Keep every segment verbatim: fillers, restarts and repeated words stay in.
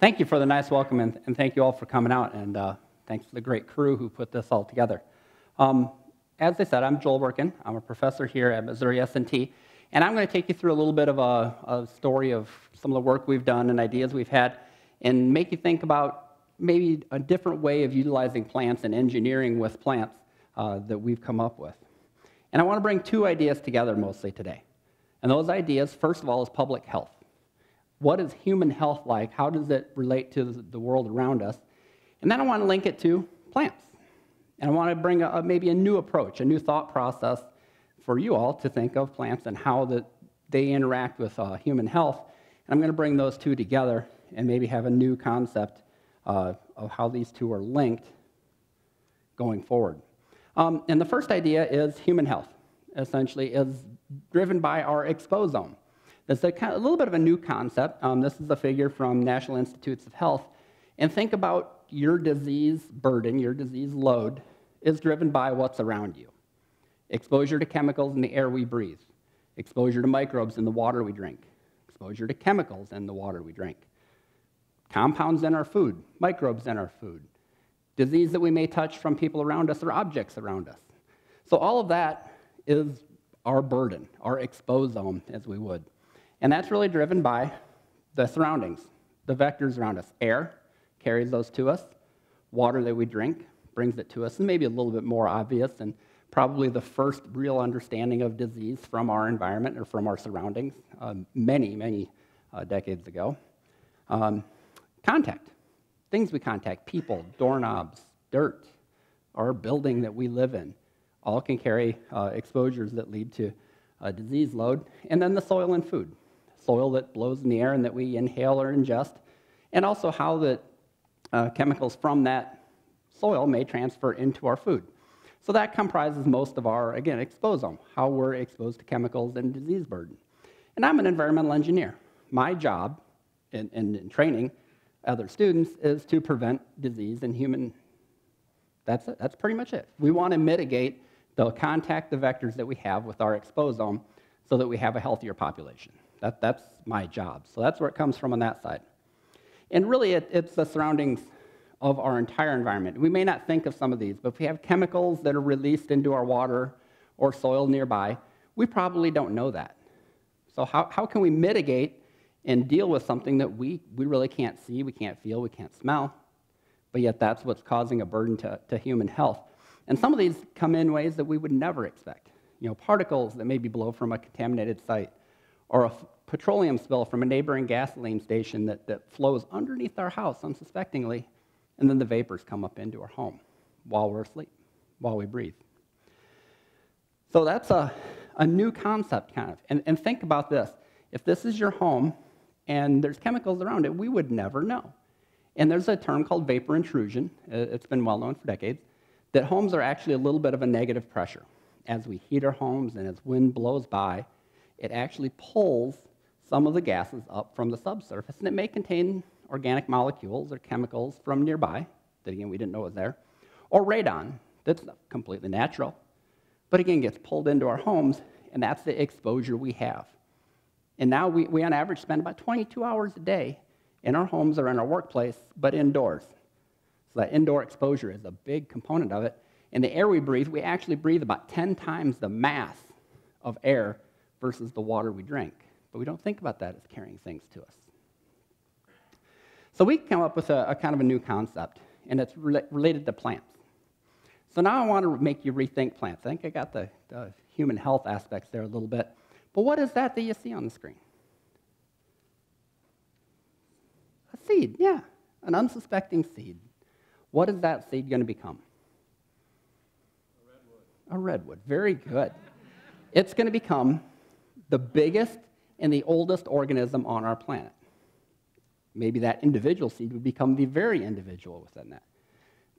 thank you for the nice welcome, and, and thank you all for coming out, and uh, thanks to the great crew who put this all together. Um, as I said, I'm Joel Burken. I'm a professor here at Missouri S and T, and I'm going to take you through a little bit of a, a story of some of the work we've done and ideas we've had, and make you think about maybe a different way of utilizing plants and engineering with plants uh, that we've come up with. And I want to bring two ideas together mostly today. And those ideas, first of all, is public health. What is human health like? How does it relate to the world around us? And then I want to link it to plants. And I want to bring a, maybe a new approach, a new thought process for you all to think of plants and how that they interact with uh, human health. And I'm going to bring those two together and maybe have a new concept uh, of how these two are linked going forward. Um, and the first idea is human health, essentially, is driven by our exposome. That's a, kind of, a little bit of a new concept. Um, this is a figure from National Institutes of Health. And think about your disease burden, your disease load, is driven by what's around you. Exposure to chemicals in the air we breathe. Exposure to microbes in the water we drink. Exposure to chemicals in the water we drink. Compounds in our food, microbes in our food. Disease that we may touch from people around us or objects around us. So all of that is our burden, our exposome, as we would. And that's really driven by the surroundings, the vectors around us. Air carries those to us. Water that we drink brings it to us. And maybe a little bit more obvious and probably the first real understanding of disease from our environment or from our surroundings uh, many, many uh, decades ago. Um, contact. Things we contact, people, doorknobs, dirt, our building that we live in, all can carry uh, exposures that lead to a disease load. And then the soil and food, soil that blows in the air and that we inhale or ingest, and also how that uh, chemicals from that soil may transfer into our food. So that comprises most of our, again, exposome, how we're exposed to chemicals and disease burden. And I'm an environmental engineer. My job in, in, in training other students is to prevent disease in human. That's it. That's pretty much it. We want to mitigate the contact, the vectors that we have with our exposome so that we have a healthier population. That, that's my job. So that's where it comes from on that side. And really, it, it's the surroundings of our entire environment. We may not think of some of these, but if we have chemicals that are released into our water or soil nearby, we probably don't know that. So how, how can we mitigate and deal with something that we, we really can't see, we can't feel, we can't smell, but yet that's what's causing a burden to, to human health. And some of these come in ways that we would never expect. You know, particles that maybe blow from a contaminated site, or a petroleum spill from a neighboring gasoline station that, that flows underneath our house unsuspectingly, and then the vapors come up into our home while we're asleep, while we breathe. So that's a, a new concept, kind of. And, and think about this. If this is your home, and there's chemicals around it, we would never know. And there's a term called vapor intrusion, it's been well known for decades, that homes are actually a little bit of a negative pressure. As we heat our homes and as wind blows by, it actually pulls some of the gases up from the subsurface, and it may contain organic molecules or chemicals from nearby, that again we didn't know was there, or radon, that's completely natural, but again gets pulled into our homes, and that's the exposure we have. And now we, we, on average, spend about twenty-two hours a day in our homes or in our workplace, but indoors. So that indoor exposure is a big component of it. And the air we breathe, we actually breathe about ten times the mass of air versus the water we drink. But we don't think about that as carrying things to us. So we come up with a, a kind of a new concept, and it's re related to plants. So now I want to make you rethink plants. I think I got the, the human health aspects there a little bit. But what is that that you see on the screen? A seed, yeah, an unsuspecting seed. What is that seed going to become? A redwood. A redwood, very good. It's going to become the biggest and the oldest organism on our planet. Maybe that individual seed would become the very individual within that.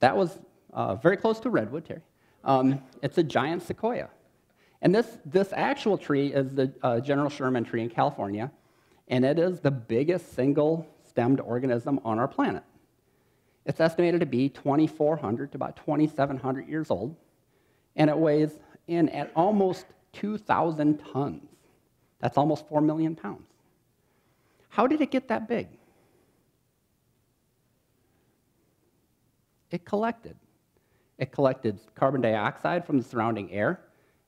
That was uh, very close to redwood, Terry. Um, it's a giant sequoia. And this, this actual tree is the uh, General Sherman tree in California, and it is the biggest single-stemmed organism on our planet. It's estimated to be twenty-four hundred to about twenty-seven hundred years old, and it weighs in at almost two thousand tons. That's almost four million pounds. How did it get that big? it collected. It collected carbon dioxide from the surrounding air.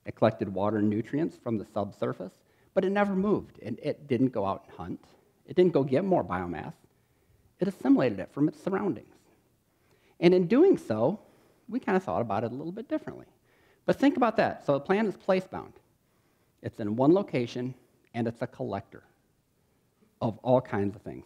It collected water and nutrients from the subsurface, but it never moved, and it didn't go out and hunt. It didn't go get more biomass. It assimilated it from its surroundings. And in doing so, we kind of thought about it a little bit differently. But think about that. So the plant is place-bound. It's in one location, and it's a collector of all kinds of things.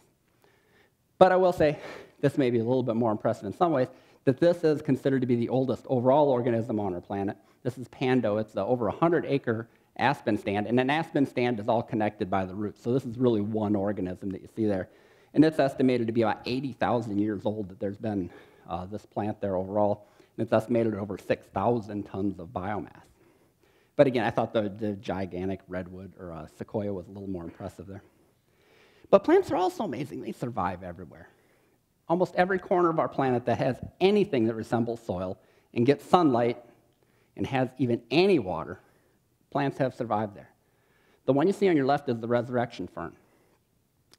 But I will say, this may be a little bit more impressive in some ways, that this is considered to be the oldest overall organism on our planet. This is Pando. It's the over one hundred acre aspen stand, and an aspen stand is all connected by the roots. So this is really one organism that you see there. And it's estimated to be about eighty thousand years old that there's been uh, this plant there overall. And it's estimated at over six thousand tons of biomass. But again, I thought the, the gigantic redwood or uh, sequoia was a little more impressive there. But plants are also amazing. They survive everywhere. Almost every corner of our planet that has anything that resembles soil and gets sunlight and has even any water, plants have survived there. The one you see on your left is the resurrection fern.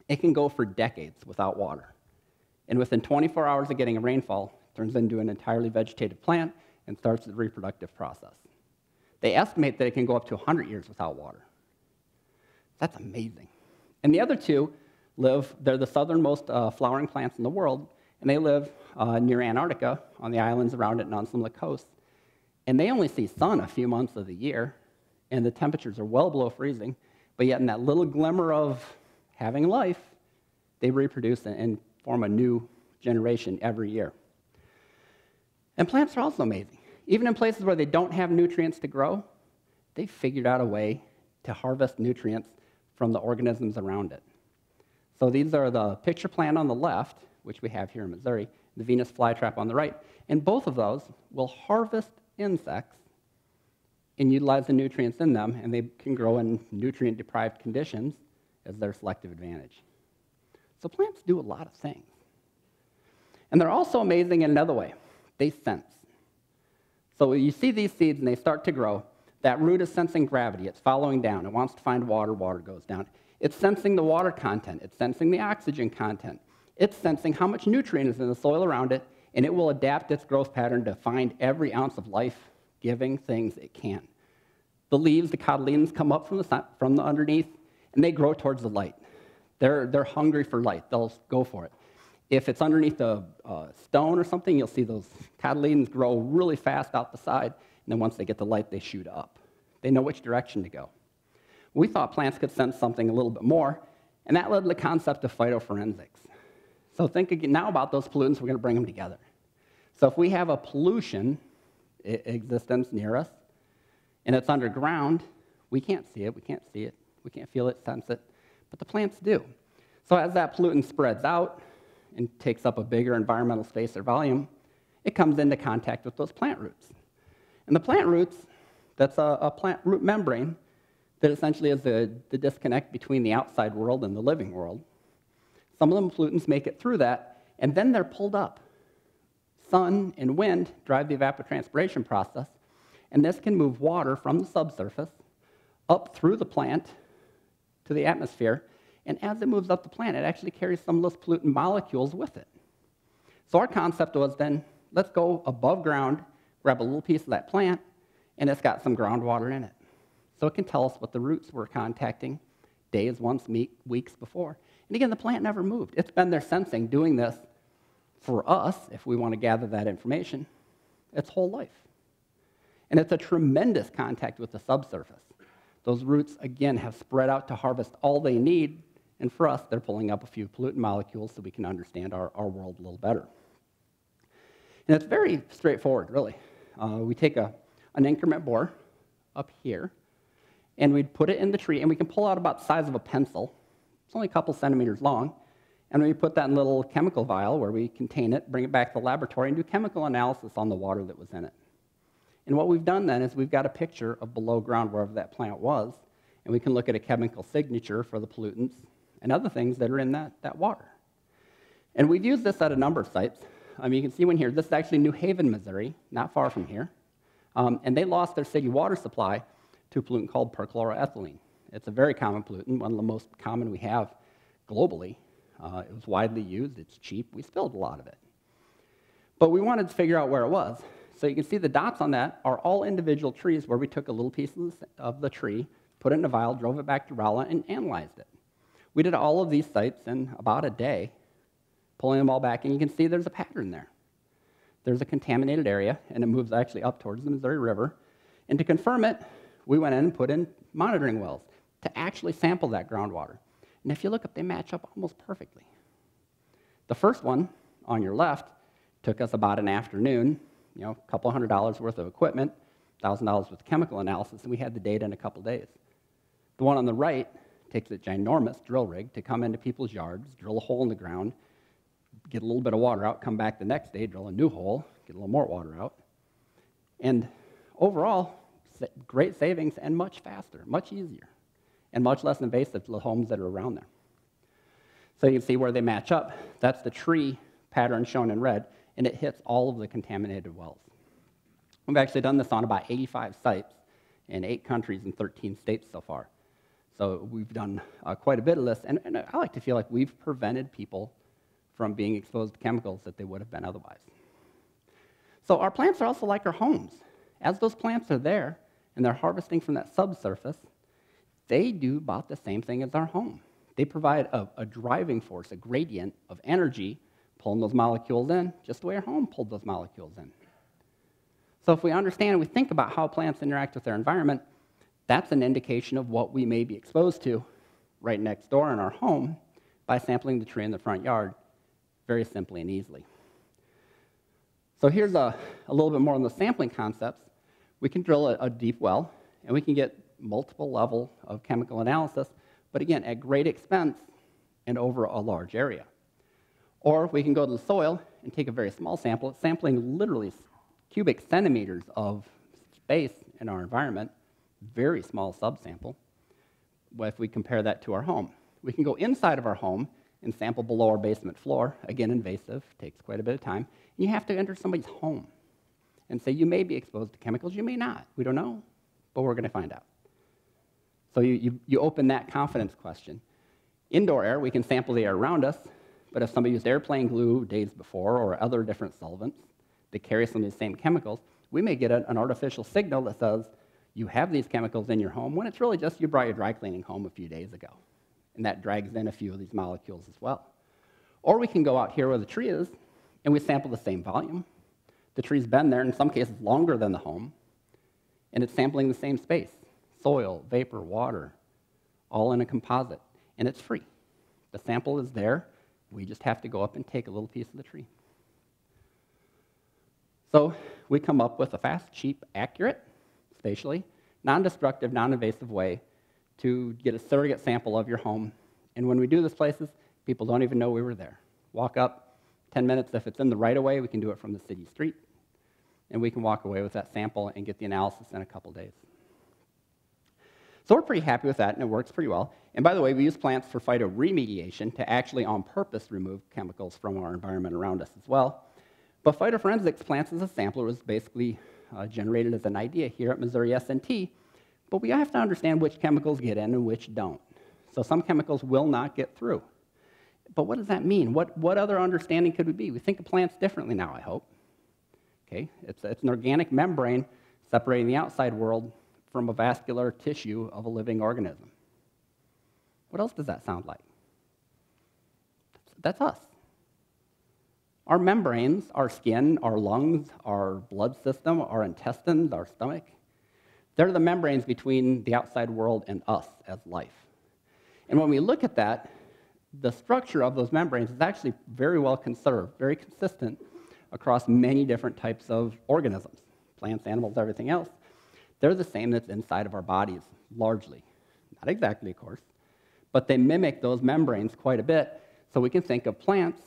It can go for decades without water. And within twenty-four hours of getting a rainfall, it turns into an entirely vegetative plant and starts the reproductive process. They estimate that it can go up to one hundred years without water. That's amazing. And the other two live, they're the southernmost uh, flowering plants in the world, and they live uh, near Antarctica, on the islands around it and on some of the coasts. And they only see sun a few months of the year, and the temperatures are well below freezing, but yet in that little glimmer of having life, they reproduce and form a new generation every year. And plants are also amazing. Even in places where they don't have nutrients to grow, they figured out a way to harvest nutrients from the organisms around it. So these are the picture plant on the left, which we have here in Missouri, the Venus flytrap on the right, and both of those will harvest insects and utilize the nutrients in them, and they can grow in nutrient-deprived conditions as their selective advantage. So plants do a lot of things. And they're also amazing in another way. They sense. So you see these seeds and they start to grow. That root is sensing gravity. It's following down. It wants to find water. Water goes down. It's sensing the water content. It's sensing the oxygen content. It's sensing how much nutrient is in the soil around it, and it will adapt its growth pattern to find every ounce of life-giving things it can. The leaves, the cotyledons, come up from the, from the underneath, and they grow towards the light. They're, they're hungry for light. They'll go for it. If it's underneath a, a stone or something, you'll see those cotyledons grow really fast out the side, and then once they get the light, they shoot up. They know which direction to go. We thought plants could sense something a little bit more, and that led to the concept of phytoforensics. So think again now about those pollutants. We're going to bring them together. So if we have a pollution existence near us, and it's underground, we can't see it, we can't see it, we can't feel it, sense it, but the plants do. So as that pollutant spreads out and takes up a bigger environmental space or volume, it comes into contact with those plant roots. And the plant roots, that's a, a plant root membrane that essentially is the, the disconnect between the outside world and the living world. Some of the pollutants make it through that, and then they're pulled up. Sun and wind drive the evapotranspiration process, and this can move water from the subsurface up through the plant to the atmosphere, and as it moves up the plant, it actually carries some of those pollutant molecules with it. So our concept was then, let's go above ground, grab a little piece of that plant, and it's got some groundwater in it. So it can tell us what the roots were contacting days, once, weeks before. And again, the plant never moved. It's been there sensing, doing this for us, if we want to gather that information, its whole life. And it's a tremendous contact with the subsurface. Those roots, again, have spread out to harvest all they need, and for us, they're pulling up a few pollutant molecules so we can understand our, our world a little better. And it's very straightforward, really. Uh, we take a, an increment bore up here, and we'd put it in the tree, and we can pull out about the size of a pencil. It's only a couple centimeters long. And we put that in a little chemical vial where we contain it, bring it back to the laboratory, and do chemical analysis on the water that was in it. And what we've done then is we've got a picture of below ground wherever that plant was, and we can look at a chemical signature for the pollutants and other things that are in that, that water. And we've used this at a number of sites. Um, you can see one here. This is actually New Haven, Missouri, not far from here. Um, and they lost their city water supply to a pollutant called perchloroethylene. It's a very common pollutant, one of the most common we have globally. Uh, it was widely used. It's cheap. We spilled a lot of it. But we wanted to figure out where it was. So you can see the dots on that are all individual trees where we took a little piece of the tree, put it in a vial, drove it back to Rolla, and analyzed it. We did all of these sites in about a day, pulling them all back, and you can see there's a pattern there. There's a contaminated area, and it moves actually up towards the Missouri River. And to confirm it, we went in and put in monitoring wells to actually sample that groundwater. And if you look up, they match up almost perfectly. The first one on your left took us about an afternoon, you know, a couple hundred dollars worth of equipment, a thousand dollars worth of chemical analysis, and we had the data in a couple days. The one on the right takes a ginormous drill rig to come into people's yards, drill a hole in the ground, get a little bit of water out, come back the next day, drill a new hole, get a little more water out. And overall, great savings and much faster, much easier, and much less invasive to the homes that are around there. So you can see where they match up. That's the tree pattern shown in red, and it hits all of the contaminated wells. We've actually done this on about eighty-five sites in eight countries and thirteen states so far. So we've done uh, quite a bit of this, and, and I like to feel like we've prevented people from being exposed to chemicals that they would have been otherwise. So our plants are also like our homes. As those plants are there, and they're harvesting from that subsurface, they do about the same thing as our home. They provide a, a driving force, a gradient of energy, pulling those molecules in, just the way our home pulled those molecules in. So if we understand and we think about how plants interact with their environment, that's an indication of what we may be exposed to right next door in our home by sampling the tree in the front yard very simply and easily. So here's a, a little bit more on the sampling concepts. We can drill a, a deep well, and we can get multiple level of chemical analysis, but again, at great expense and over a large area. Or we can go to the soil and take a very small sample, sampling literally cubic centimeters of space in our environment, very small subsample, if we compare that to our home. We can go inside of our home and sample below our basement floor, again invasive, takes quite a bit of time, and you have to enter somebody's home and say, you may be exposed to chemicals, you may not, we don't know, but we're going to find out. So you, you, you open that confidence question. Indoor air, we can sample the air around us, but if somebody used airplane glue days before or other different solvents that carry some of these same chemicals, we may get a, an artificial signal that says, you have these chemicals in your home, when it's really just you brought your dry cleaning home a few days ago. And that drags in a few of these molecules as well. Or we can go out here where the tree is, and we sample the same volume. The tree's been there, in some cases, longer than the home, and it's sampling the same space. Soil, vapor, water, all in a composite, and it's free. The sample is there, we just have to go up and take a little piece of the tree. So we come up with a fast, cheap, accurate, spatially, non-destructive, non-invasive way to get a surrogate sample of your home. And when we do this places, people don't even know we were there. Walk up, ten minutes, if it's in the right-of-way, we can do it from the city street, and we can walk away with that sample and get the analysis in a couple days. So we're pretty happy with that, and it works pretty well. And by the way, we use plants for phytoremediation to actually on purpose remove chemicals from our environment around us as well. But phytoforensics plants as a sampler was basically uh, generated as an idea here at Missouri S and T, but we have to understand which chemicals get in and which don't. So some chemicals will not get through. But what does that mean? What, what other understanding could we be? We think of plants differently now, I hope. Okay, it's, it's an organic membrane separating the outside world from a vascular tissue of a living organism. What else does that sound like? That's us. Our membranes, our skin, our lungs, our blood system, our intestines, our stomach, they're the membranes between the outside world and us as life. And when we look at that, the structure of those membranes is actually very well conserved, very consistent across many different types of organisms, plants, animals, everything else. They're the same that's inside of our bodies, largely. Not exactly, of course, but they mimic those membranes quite a bit, so we can think of plants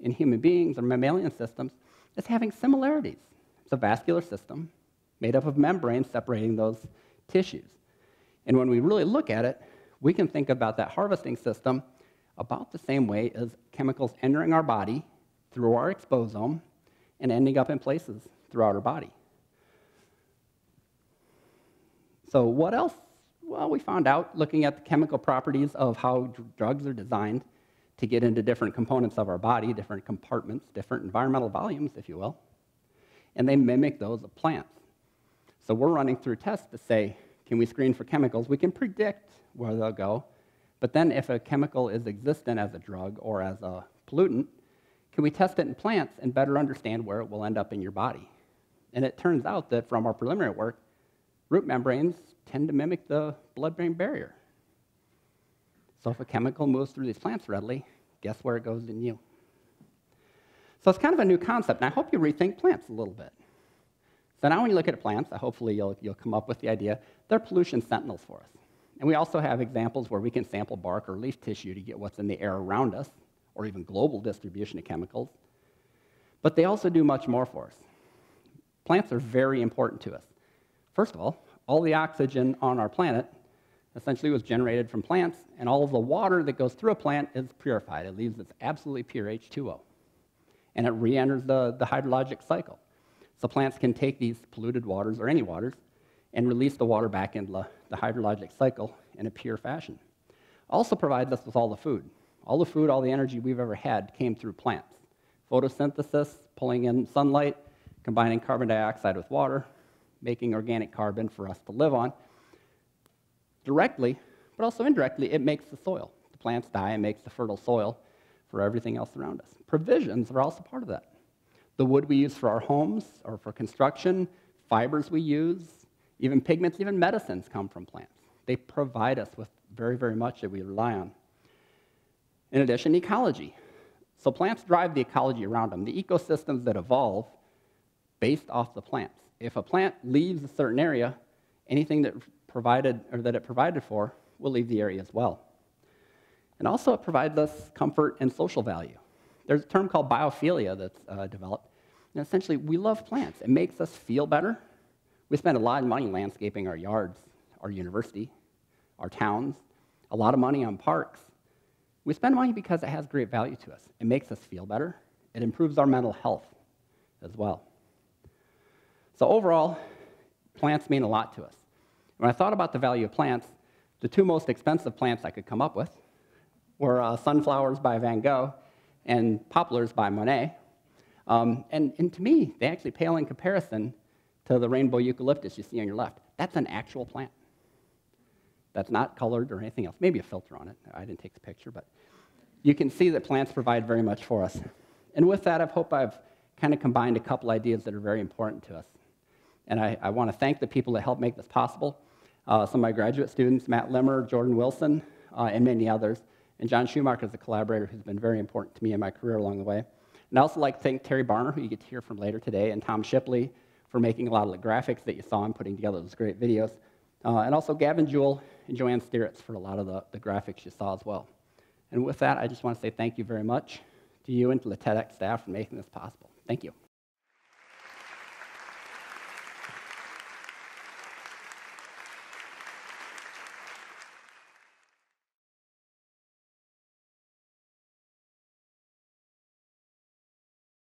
in human beings or mammalian systems as having similarities. It's a vascular system made up of membranes separating those tissues. And when we really look at it, we can think about that harvesting system about the same way as chemicals entering our body through our exposome and ending up in places throughout our body. So what else? Well, we found out, looking at the chemical properties of how drugs are designed to get into different components of our body, different compartments, different environmental volumes, if you will, and they mimic those of plants. So we're running through tests to say, can we screen for chemicals? We can predict where they'll go, but then if a chemical is existent as a drug or as a pollutant, can we test it in plants and better understand where it will end up in your body? And it turns out that from our preliminary work, root membranes tend to mimic the blood-brain barrier. So if a chemical moves through these plants readily, guess where it goes in you? So it's kind of a new concept, and I hope you rethink plants a little bit. So now when you look at plants, hopefully you'll, you'll come up with the idea, they're pollution sentinels for us. And we also have examples where we can sample bark or leaf tissue to get what's in the air around us, or even global distribution of chemicals. But they also do much more for us. Plants are very important to us. First of all, all the oxygen on our planet essentially was generated from plants, and all of the water that goes through a plant is purified. It leaves its absolutely pure H two O, and it re-enters the, the hydrologic cycle. So plants can take these polluted waters, or any waters, and release the water back into the, the hydrologic cycle in a pure fashion. Also provides us with all the food. All the food, all the energy we've ever had came through plants. Photosynthesis, pulling in sunlight, combining carbon dioxide with water, making organic carbon for us to live on. Directly, but also indirectly, it makes the soil. The plants die and makes the fertile soil for everything else around us. Provisions are also part of that. The wood we use for our homes or for construction, fibers we use, even pigments, even medicines come from plants. They provide us with very, very much that we rely on. In addition, ecology. So plants drive the ecology around them. The ecosystems that evolve based off the plants. If a plant leaves a certain area, anything that provided or that it provided for will leave the area as well. And also it provides us comfort and social value. There's a term called biophilia that's uh, developed. And essentially, we love plants. It makes us feel better. We spend a lot of money landscaping our yards, our university, our towns, a lot of money on parks. We spend money because it has great value to us. It makes us feel better. It improves our mental health as well. So overall, plants mean a lot to us. When I thought about the value of plants, the two most expensive plants I could come up with were uh, sunflowers by Van Gogh and poplars by Monet. Um, and, and to me, they actually pale in comparison to the rainbow eucalyptus you see on your left. That's an actual plant. That's not colored or anything else. Maybe a filter on it. I didn't take the picture, but you can see that plants provide very much for us. And with that, I hope I've kind of combined a couple ideas that are very important to us. And I, I want to thank the people that helped make this possible. Uh, some of my graduate students, Matt Limmer, Jordan Wilson, uh, and many others. And John Schumacher is a collaborator who's been very important to me in my career along the way. And I also like to thank Terry Barner, who you get to hear from later today, and Tom Shipley for making a lot of the graphics that you saw and putting together those great videos. Uh, and also Gavin Jewell and Joanne Stiritz for a lot of the, the graphics you saw as well. And with that, I just want to say thank you very much to you and to the TEDx staff for making this possible. Thank you.